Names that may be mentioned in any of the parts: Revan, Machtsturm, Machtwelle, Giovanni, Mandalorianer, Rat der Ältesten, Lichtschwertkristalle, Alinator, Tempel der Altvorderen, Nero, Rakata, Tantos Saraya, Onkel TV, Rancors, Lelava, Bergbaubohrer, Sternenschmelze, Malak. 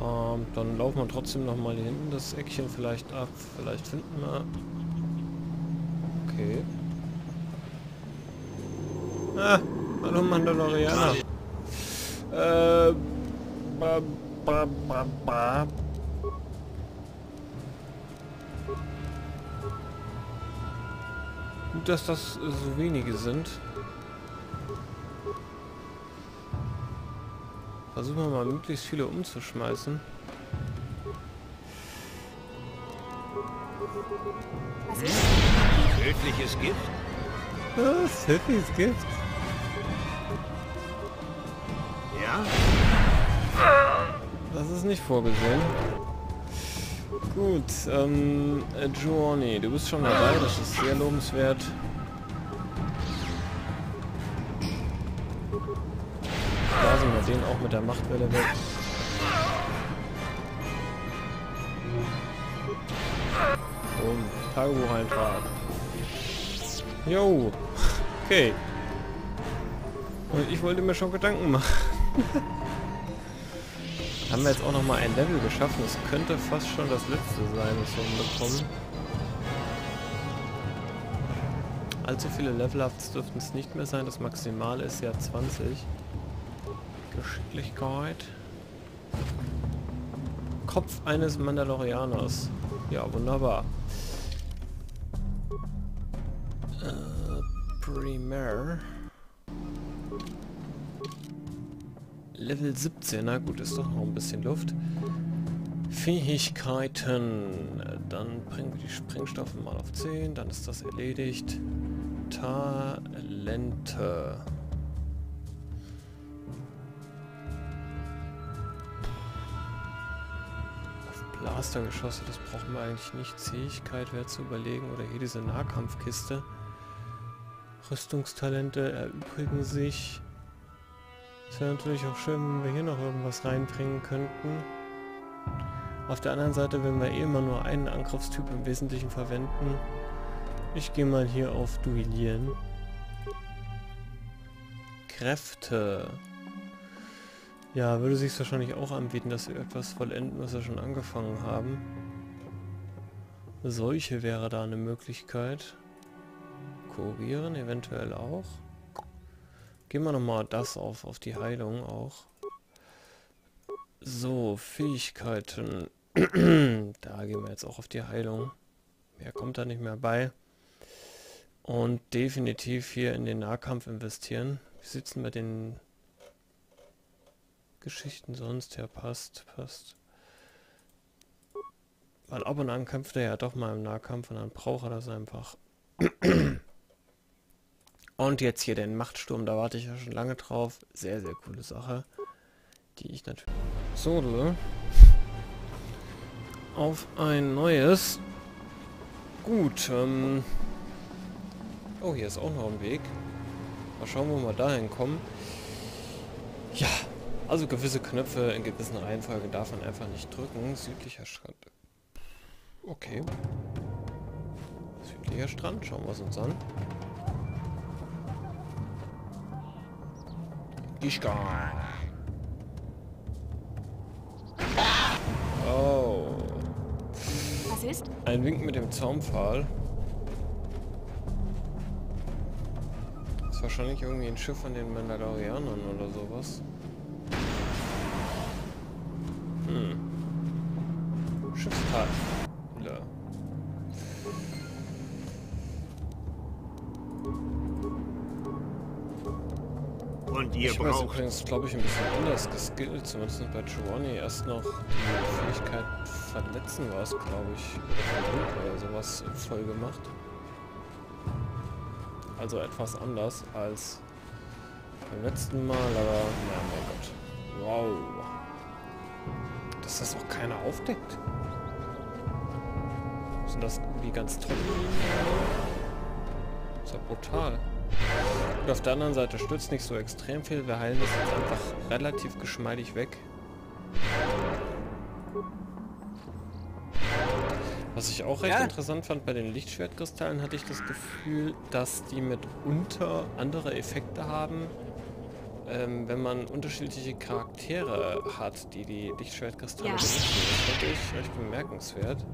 Dann laufen wir trotzdem nochmal hier hinten das Eckchen vielleicht ab. Vielleicht finden wir... Okay. Ah, hallo Mandalorianer. Gut, dass das so wenige sind. Versuchen wir mal möglichst viele umzuschmeißen. Was ist? Tödliches Gift? Was? Tödliches Gift? Ja? Das ist nicht vorgesehen. Gut, Giovanni, du bist schon dabei, das ist sehr lobenswert. Da sind wir den auch mit der Machtwelle weg. Und Tagebuch eintragen. Jo, okay. Und ich wollte mir schon Gedanken machen. Haben wir jetzt auch nochmal ein Level geschaffen. Das könnte fast schon das letzte sein, was wir bekommen. Allzu viele Level-Ups dürften es nicht mehr sein. Das Maximale ist ja 20. Geschicklichkeit. Kopf eines Mandalorianers. Ja, wunderbar. Premier. Level 17, na gut, ist doch noch ein bisschen Luft. Fähigkeiten. Dann bringen wir die Sprengstoffe mal auf 10, dann ist das erledigt. Talente. Auf Blastergeschosse, das brauchen wir eigentlich nicht. Zähigkeit wäre zu überlegen oder hier diese Nahkampfkiste. Rüstungstalente erübrigen sich. Es wäre natürlich auch schön, wenn wir hier noch irgendwas reinbringen könnten. Auf der anderen Seite werden wir eh immer nur einen Angriffstyp im Wesentlichen verwenden. Ich gehe mal hier auf Duellieren. Kräfte. Ja, würde sich wahrscheinlich auch anbieten, dass wir etwas vollenden, was wir schon angefangen haben. Seuche wäre da eine Möglichkeit. Kurieren eventuell auch. Gehen wir nochmal das auf die Heilung auch. So, Fähigkeiten. Da gehen wir jetzt auch auf die Heilung. Mehr kommt da nicht mehr bei. Und definitiv hier in den Nahkampf investieren. Wie sieht es denn bei den Geschichten sonst? Ja, passt. Weil ab und an kämpft er ja doch mal im Nahkampf und dann braucht er das einfach. Und jetzt hier den Machtsturm, da warte ich ja schon lange drauf. Sehr, sehr coole Sache, die ich natürlich... So, auf ein neues. Gut, oh, hier ist auch noch ein Weg. Mal schauen, wo wir dahin kommen. Ja, also gewisse Knöpfe in gewissen Reihenfolgen darf man einfach nicht drücken. Südlicher Strand. Okay. Südlicher Strand, schauen wir es uns an. Oh. Was ist? Ein Wink mit dem Zaunpfahl. Ist wahrscheinlich irgendwie ein Schiff von den Mandalorianern oder sowas. Hm. Schiffstal. Ja. Und ihr ich braucht... Ich weiß übrigens, glaube ich, ein bisschen anders geskillt, zumindest bei Giovanni. Erst noch die Fähigkeit verletzen war es, glaube ich, oder sowas voll gemacht. Also etwas anders als beim letzten Mal, aber naja, mein Gott. Wow. Dass das auch keiner aufdeckt. Sind das irgendwie ganz toll? Das ist ja brutal. Und auf der anderen Seite stürzt nicht so extrem viel. Wir heilen das jetzt einfach relativ geschmeidig weg. Was ich auch recht interessant fand, bei den Lichtschwertkristallen hatte ich das Gefühl, dass die mitunter andere Effekte haben, wenn man unterschiedliche Charaktere Charaktere hat, die die Lichtschwertkristalle benutzen. Das fand ich recht bemerkenswert.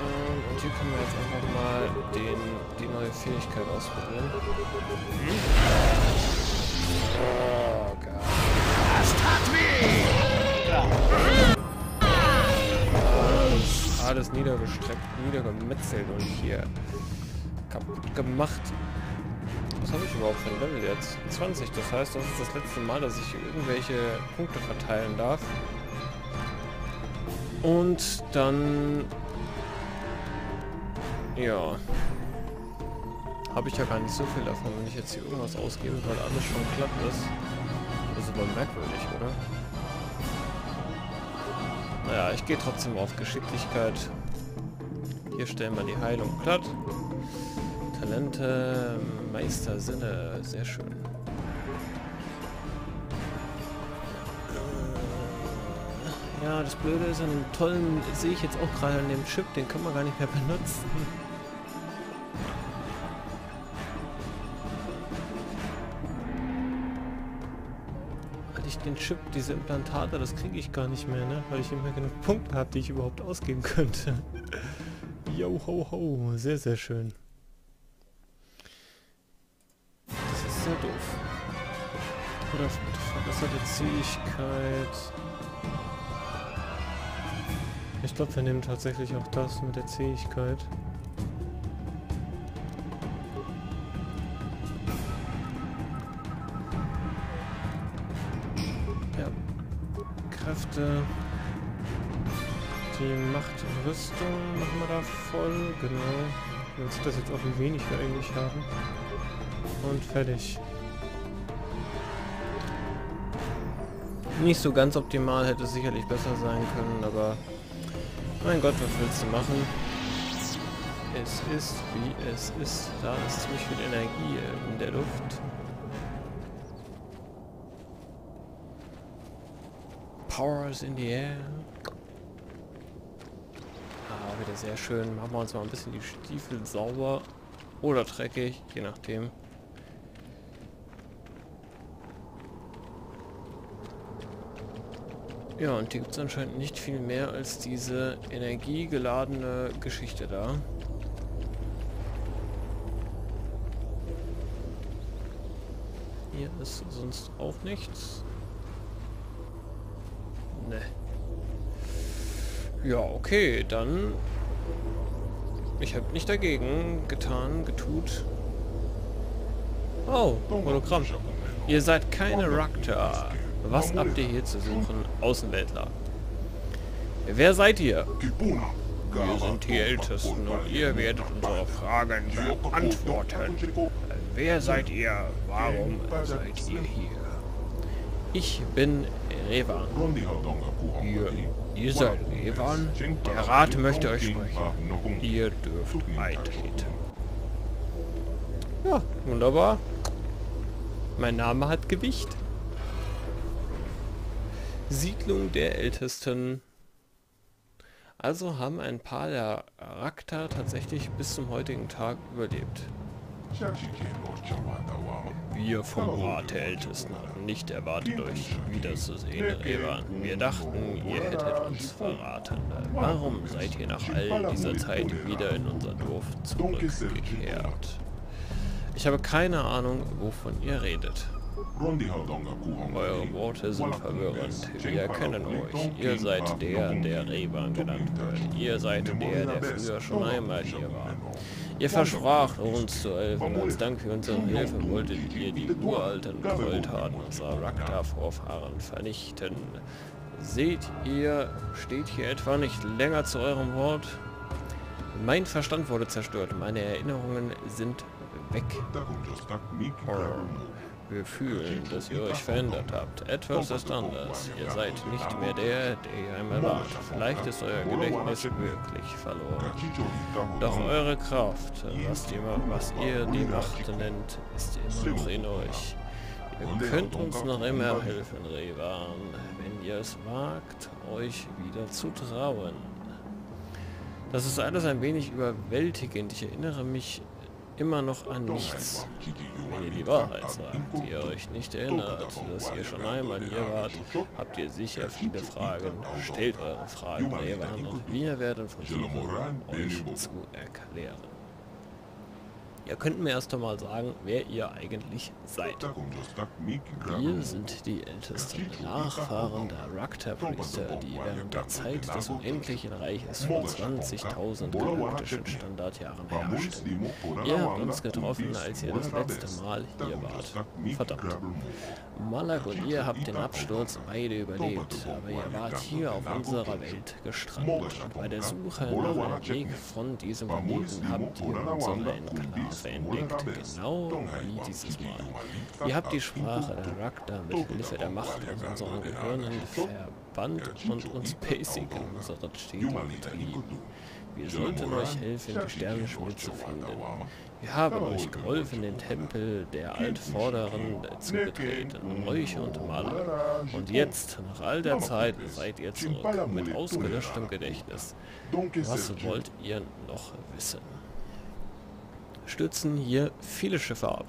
Und hier können wir jetzt einfach mal die neue Fähigkeit ausprobieren. Oh Gott. Das tat weh! Alles niedergestreckt, niedergemetzelt und hier kaputt gemacht. Was habe ich überhaupt für ein Level jetzt? 20, das heißt, das ist das letzte Mal, dass ich irgendwelche Punkte verteilen darf. Und dann... ja. Habe ich ja gar nicht so viel davon, wenn ich jetzt hier irgendwas ausgebe, weil alles schon klappt ist. Das ist aber merkwürdig, oder? Naja, ich gehe trotzdem auf Geschicklichkeit. Hier stellen wir die Heilung platt. Talente, Meistersinne, sehr schön. Ja, das Blöde ist an dem tollen, sehe ich jetzt auch gerade an dem Chip, den kann man gar nicht mehr benutzen. Den Chip, diese Implantate, das kriege ich gar nicht mehr, ne? Weil ich immer genug Punkte habe, die ich überhaupt ausgeben könnte. Yo ho ho, sehr sehr schön. Das ist sehr doof. Oder verbesserte Zähigkeit. Ich glaube, wir nehmen tatsächlich auch das mit der Zähigkeit. Die Macht und Rüstung machen wir da voll, genau. Dann sieht das jetzt auch, wie wenig wir eigentlich haben. Und fertig. Nicht so ganz optimal, hätte es sicherlich besser sein können, aber mein Gott, was willst du machen? Es ist, wie es ist. Da ist ziemlich viel Energie in der Luft. Powers in the air. Ah, wieder sehr schön. Machen wir uns mal ein bisschen die Stiefel sauber oder dreckig, je nachdem. Ja, und hier gibt es anscheinend nicht viel mehr als diese energiegeladene Geschichte da. Hier ist sonst auch nichts. Ja, okay, dann... ich habe nicht dagegen getan, getut. Oh, Hologramm. Ihr seid keine Rakata. Was habt ihr hier zu suchen? Außenwäldler. Wer seid ihr? Wir sind die Ältesten und ihr werdet unsere Fragen beantworten. Wer seid ihr? Warum seid ihr hier? Ich bin Revan. Ihr seid Revan? Der Rat möchte euch sprechen. Ihr dürft eintreten. Ja, wunderbar. Mein Name hat Gewicht. Siedlung der Ältesten. Also haben ein paar der Rakata tatsächlich bis zum heutigen Tag überlebt. Wir vom Rat der Ältesten hatten nicht erwartet, euch wiederzusehen, Revan. Wir dachten, ihr hättet uns verraten. Warum seid ihr nach all dieser Zeit wieder in unser Dorf zurückgekehrt? Ich habe keine Ahnung, wovon ihr redet. Eure Worte sind verwirrend. Wir erkennen euch. Ihr seid der, der Revan genannt wird. Ihr seid der, der früher schon einmal hier war. Ihr verspracht uns zu helfen. Als Dank für unsere Hilfe wolltet ihr die uralten Gräueltaten unserer Rakata-Vorfahren vernichten. Seht ihr, steht hier etwa nicht länger zu eurem Wort? Mein Verstand wurde zerstört. Meine Erinnerungen sind weg. Wir fühlen, dass ihr euch verändert habt. Etwas ist anders. Ihr seid nicht mehr der, der ihr einmal wart. Vielleicht ist euer Gedächtnis wirklich verloren. Doch eure Kraft, was ihr die Macht nennt, ist immer noch in euch. Ihr könnt uns noch immer helfen, Revan, wenn ihr es wagt, euch wieder zu trauen. Das ist alles ein wenig überwältigend. Ich erinnere mich immer noch an nichts. Wenn ihr die Wahrheit sagt, die ihr euch nicht erinnert, dass ihr schon einmal hier wart, habt ihr sicher viele Fragen. Stellt eure Fragen, Revan, und wir werden versuchen, euch zu erklären. Ihr könnt mir erst einmal sagen, wer ihr eigentlich seid. Wir sind die ältesten Nachfahren der Rakata-Priester, die während der Zeit des unendlichen Reiches vor 20.000 galaktischen Standardjahren herrschten. Ihr habt uns getroffen, als ihr das letzte Mal hier wart. Verdammt. Malak und ihr habt den Absturz beide überlebt, aber ihr wart hier auf unserer Welt gestrandet. Und bei der Suche nach einem Weg von diesem Planeten habt ihr unsere Enklave entdeckt, genau wie dieses Mal. Ihr habt die Sprache der Rakata mit Hilfe der Macht aus unseren Gehirnen verbannt und uns basic in unsere Städte getrieben. Wir sollten euch helfen, die Sternenschmelze zu finden. Wir haben euch geholfen, den Tempel der Altvorderen zu betreten, euch und Malak. Und jetzt, nach all der Zeit, seid ihr zurück, mit ausgelöschtem Gedächtnis. Was wollt ihr noch wissen? Stürzen hier viele Schiffe ab.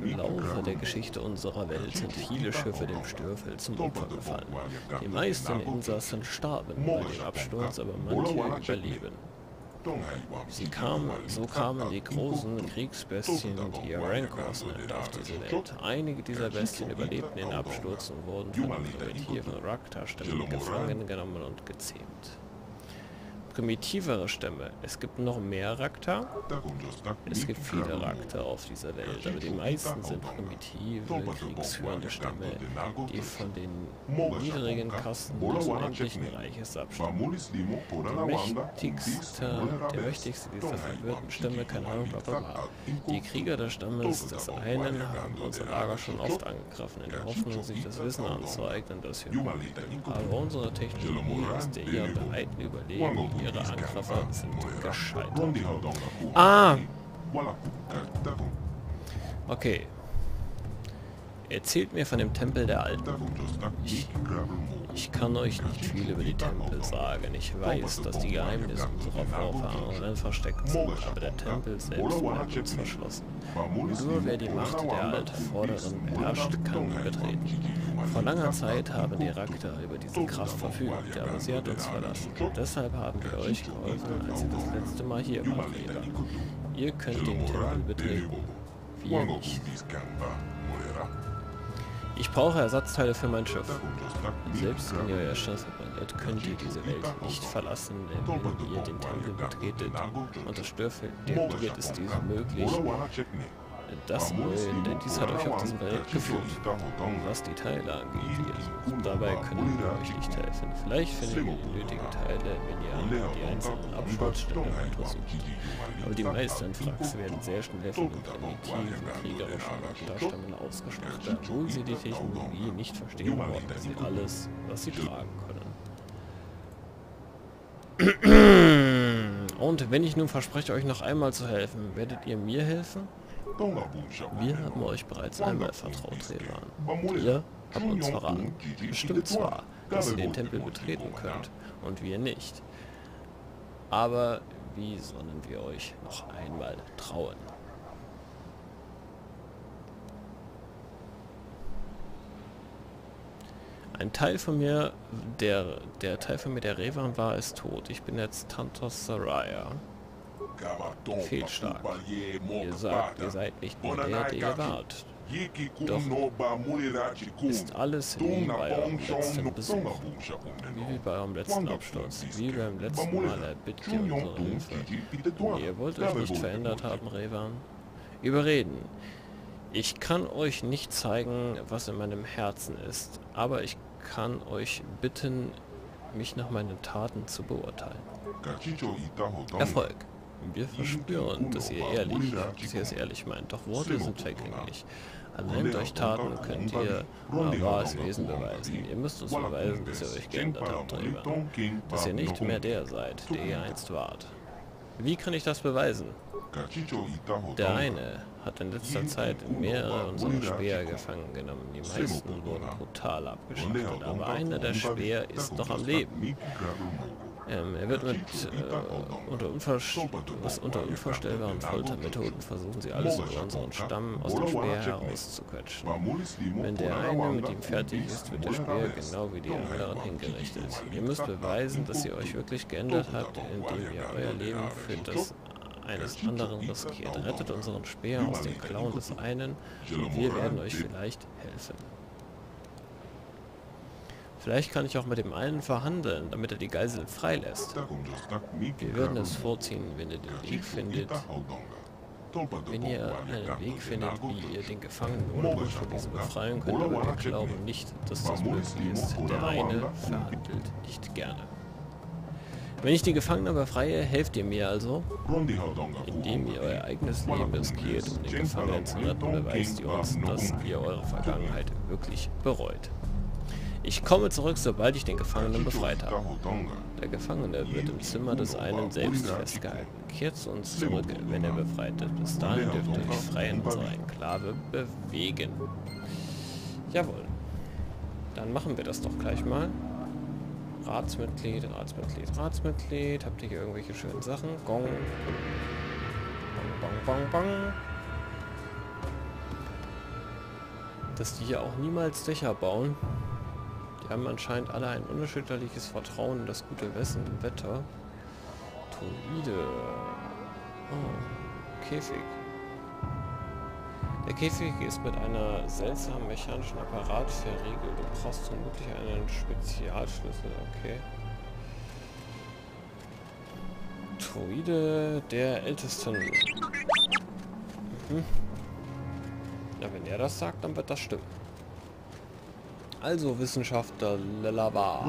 Im Laufe der Geschichte unserer Welt sind viele Schiffe dem Störfall zum Opfer gefallen. Die meisten Insassen starben bei dem Absturz, aber manche überleben. So kamen die großen Kriegsbestien, die ihr Rancors nennt, auf diese Welt. Einige dieser Bestien überlebten den Absturz und wurden von den primitiven Rakata-Stämmen gefangen genommen und gezähmt. Primitivere Stämme. Es gibt noch mehr Rakata. Es gibt viele Rakata auf dieser Welt, aber die meisten sind primitive, kriegsführende Stämme, die von den niedrigen Kasten des unendlichen Reiches abstammen. Der mächtigste dieser verwirrten Stämme, keine Ahnung, blablabla. Die Krieger des Stammes des einen haben unser Lager schon oft angegriffen, in der Hoffnung, sich das Wissen anzueignen, das wir haben. Aber unsere Technologie ist der ihr breiten Überlegen. Ihre Angriffe sind gescheitert. Ah! Okay. Erzählt mir von dem Tempel der Alten. Ich kann euch nicht viel über die Tempel sagen. Ich weiß, dass die Geheimnisse unserer Vorfahren versteckt sind, aber der Tempel selbst bleibt uns verschlossen. Nur wer die Macht der Altvorderen beherrscht, kann betreten. Vor langer Zeit haben die Rakata über diese Kraft verfügt, aber sie hat uns verlassen. Deshalb haben wir euch geholfen, als ihr das letzte Mal hier wart. Ihr könnt den Tempel betreten. Wir nicht. Ich brauche Ersatzteile für mein Schiff. Selbst wenn ihr euer Schiff repariert, könnt ihr diese Welt nicht verlassen, wenn ihr den Tempel betretet. Und das Störfeld deaktiviert ist dies möglich. Dies hat euch auf diesen Welt geführt. Was die Teile angeht, dabei können wir euch nicht helfen. Vielleicht findet ihr die nötigen Teile, wenn ihr die einzelnen Absturzstände untersucht. Aber die meisten Frags werden sehr schnell von den primitiven kriegerischen Darstellungen ausgeschlossen, obwohl sie die Technologie nicht verstehen wollen, dass sie alles, was sie tragen können. Und wenn ich nun verspreche, euch noch einmal zu helfen, werdet ihr mir helfen? Wir haben euch bereits einmal vertraut, Revan. Ihr habt uns verraten. Bestimmt zwar, dass ihr den Tempel betreten könnt und wir nicht. Aber wie sollen wir euch noch einmal trauen? Ein Teil von mir, der Revan war, ist tot. Ich bin jetzt Tantos Saraya. Fehlschlag. Ihr sagt, ihr seid nicht mehr der, der ihr wart. Doch ist alles wie bei eurem letzten Besuch, wie bei eurem letzten Absturz, wie beim letzten Mal erbittet ihr unsere Hilfe. Und ihr wollt euch nicht verändert haben, Revan. Überreden. Ich kann euch nicht zeigen, was in meinem Herzen ist, aber ich kann euch bitten, mich nach meinen Taten zu beurteilen. Erfolg. Wir verspüren, dass ihr es ehrlich meint, doch Worte sind vergänglich. Allein durch euch Taten könnt ihr euer wahres Wesen beweisen. Ihr müsst uns beweisen, dass ihr euch geändert habt, Revan. Dass ihr nicht mehr der seid, der ihr einst wart. Wie kann ich das beweisen? Der eine hat in letzter Zeit mehrere unserer Speer gefangen genommen. Die meisten wurden brutal abgeschlachtet, aber einer der Speer ist noch am Leben. Er wird mit unter unvorstellbaren Foltermethoden versuchen, sie alles über unseren Stamm aus dem Speer herauszuquetschen. Wenn der eine mit ihm fertig ist, wird der Speer genau wie die anderen hingerichtet. Ihr müsst beweisen, dass ihr euch wirklich geändert habt, indem ihr euer Leben für das eines anderen riskiert. Rettet unseren Speer aus den Klauen des einen und wir werden euch vielleicht helfen. Vielleicht kann ich auch mit dem einen verhandeln, damit er die Geisel freilässt. Wir würden es vorziehen, wenn ihr den Weg findet, wie ihr den Gefangenen ohne Grund von diesem befreien könnt, aber wir glauben nicht, dass das möglich ist. Der eine verhandelt nicht gerne. Wenn ich die Gefangenen befreie, helft ihr mir also, indem ihr euer eigenes Leben riskiert, um den Gefangenen zu retten, beweist ihr uns, dass ihr eure Vergangenheit wirklich bereut. Ich komme zurück, sobald ich den Gefangenen befreit habe. Der Gefangene wird im Zimmer des einen selbst festgehalten. Kehrt zu uns zurück, wenn er befreit ist. Bis dahin dürft ihr euch frei in unserer Enklave bewegen. Jawohl. Dann machen wir das doch gleich mal. Ratsmitglied, Ratsmitglied, Ratsmitglied. Habt ihr hier irgendwelche schönen Sachen? Gong. Bang, bang, bang, bang. Dass die hier auch niemals Dächer bauen. Die haben anscheinend alle ein unerschütterliches Vertrauen in das gute Wetter. Droide. Oh, Käfig. Der Käfig ist mit einer seltsamen mechanischen Apparat verriegelt. Du brauchst vermutlich einen Spezialschlüssel. Okay. Droide der Ältesten. Mhm. Ja, wenn der das sagt, dann wird das stimmen. Also Wissenschaftler Lelava.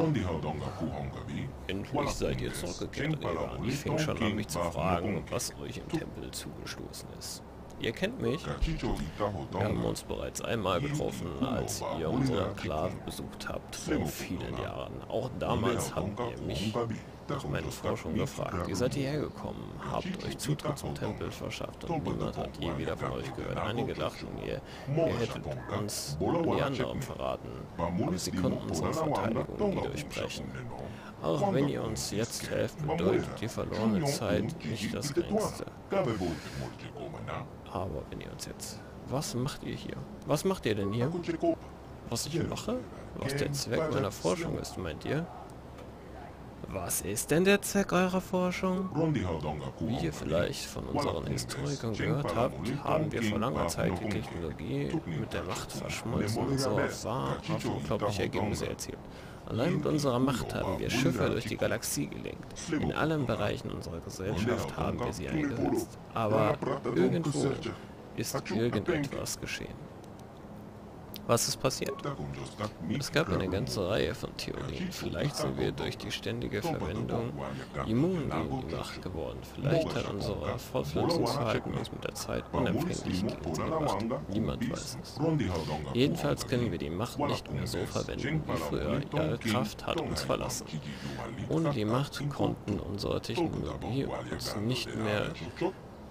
Endlich seid ihr zurückgekehrt, Revan. Ich fing schon an, mich zu fragen, was euch im Tempel zugestoßen ist. Ihr kennt mich? Wir haben uns bereits einmal getroffen, als ihr unsere Enklave besucht habt, vor vielen Jahren. Auch damals habt ihr mich nach meiner Forschung gefragt. Ihr seid hierher gekommen, habt euch Zutritt zum Tempel verschafft und niemand hat je wieder von euch gehört. Einige dachten, ihr hättet uns die anderen verraten, aber sie konnten unsere Verteidigung nie durchbrechen. Auch wenn ihr uns jetzt helft, bedeutet die verlorene Zeit nicht das Geringste. Aber wenn ihr uns jetzt... Was macht ihr hier? Was macht ihr denn hier? Was ich mache? Was der Zweck meiner Forschung ist, meint ihr? Was ist denn der Zweck eurer Forschung? Wie ihr vielleicht von unseren Historikern gehört habt, haben wir vor langer Zeit die Technologie mit der Macht verschmolzen und so auf unglaubliche Ergebnisse erzielt. Allein mit unserer Macht haben wir Schiffe durch die Galaxie gelenkt. In allen Bereichen unserer Gesellschaft haben wir sie eingesetzt. Aber irgendwo ist irgendetwas geschehen. Was ist passiert? Es gab eine ganze Reihe von Theorien. Vielleicht sind wir durch die ständige Verwendung immun gegen die Macht geworden. Vielleicht hat unsere Fortpflanzungsverhalten uns mit der Zeit unempfindlich gegen sie gemacht. Niemand weiß es. Jedenfalls können wir die Macht nicht mehr so verwenden wie früher. Ihre Kraft hat uns verlassen. Ohne die Macht konnten unsere Technologie uns nicht mehr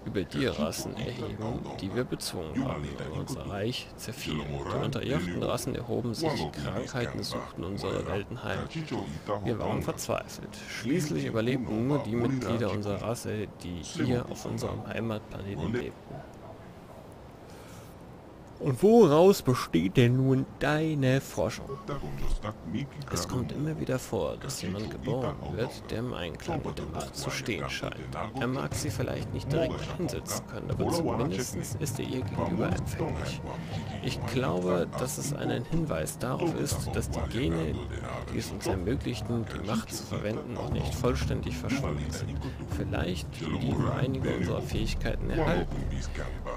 über die Rassen erheben, die wir bezwungen haben, und unser Reich zerfiel. Die unterjochten Rassen erhoben sich, Krankheiten suchten unsere Welten heim. Wir waren verzweifelt. Schließlich überlebten nur die Mitglieder unserer Rasse, die hier auf unserem Heimatplaneten lebten. Und woraus besteht denn nun deine Forschung? Es kommt immer wieder vor, dass jemand geboren wird, der im Einklang mit der Macht zu stehen scheint. Er mag sie vielleicht nicht direkt einsetzen können, aber zumindest ist er ihr gegenüber empfänglich. Ich glaube, dass es einen Hinweis darauf ist, dass die Gene, die es uns ermöglichten, die Macht zu verwenden, noch nicht vollständig verschwunden sind. Vielleicht blieben einige unserer Fähigkeiten erhalten,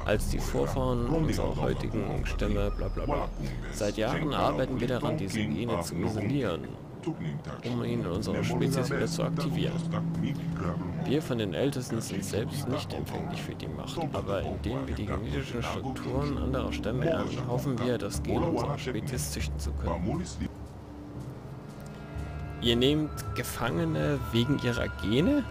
als die Vorfahren unserer heutigen Stimme, bla bla bla. Seit Jahren arbeiten wir daran, diese Gene zu isolieren, um ihn in unserer Spezies wieder zu aktivieren. Wir von den Ältesten sind selbst nicht empfänglich für die Macht, aber indem wir die genetischen Strukturen anderer Stämme ernten, hoffen wir, das Gen unserer Spezies züchten zu können. Ihr nehmt Gefangene wegen ihrer Gene?